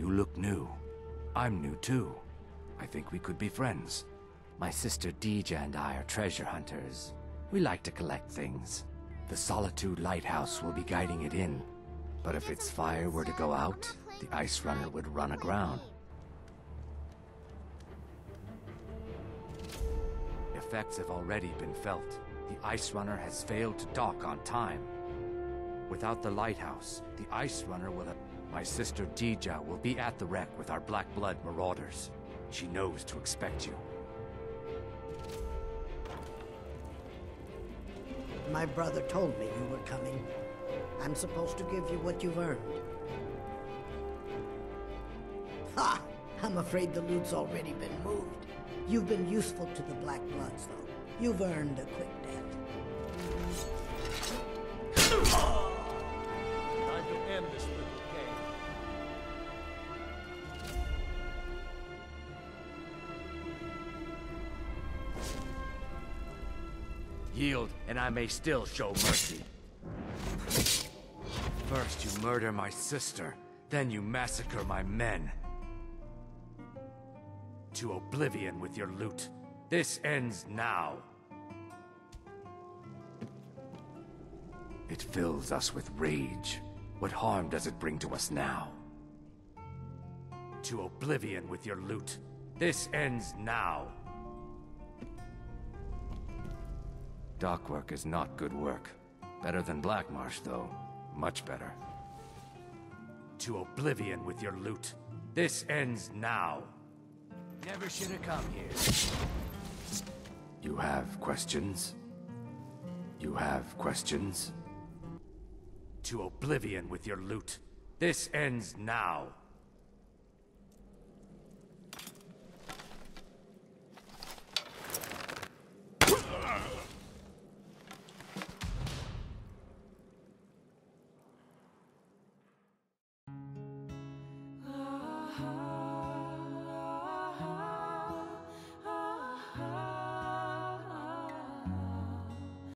You look new. I'm new too. I think we could be friends. My sister Deeja and I are treasure hunters. We like to collect things. The Solitude Lighthouse will be guiding it in. But if its fire were to go out, the Ice Runner would run aground. Effects have already been felt. The Ice Runner has failed to dock on time. Without the lighthouse, the Ice Runner will have... My sister Deeja will be at the wreck with our Black Blood Marauders. She knows to expect you. My brother told me you were coming. I'm supposed to give you what you've earned. Ha! I'm afraid the loot's already been moved. You've been useful to the Black Bloods, though. You've earned a quick death. Time to end this little game. Yield, and I may still show mercy. First you murder my sister, then you massacre my men. To oblivion with your loot. This ends now. It fills us with rage. What harm does it bring to us now? To oblivion with your loot. This ends now. Dockwork is not good work. Better than Blackmarsh, though. Much better. To oblivion with your loot. This ends now. Never should have come here. You have questions? You have questions? To oblivion with your loot. This ends now.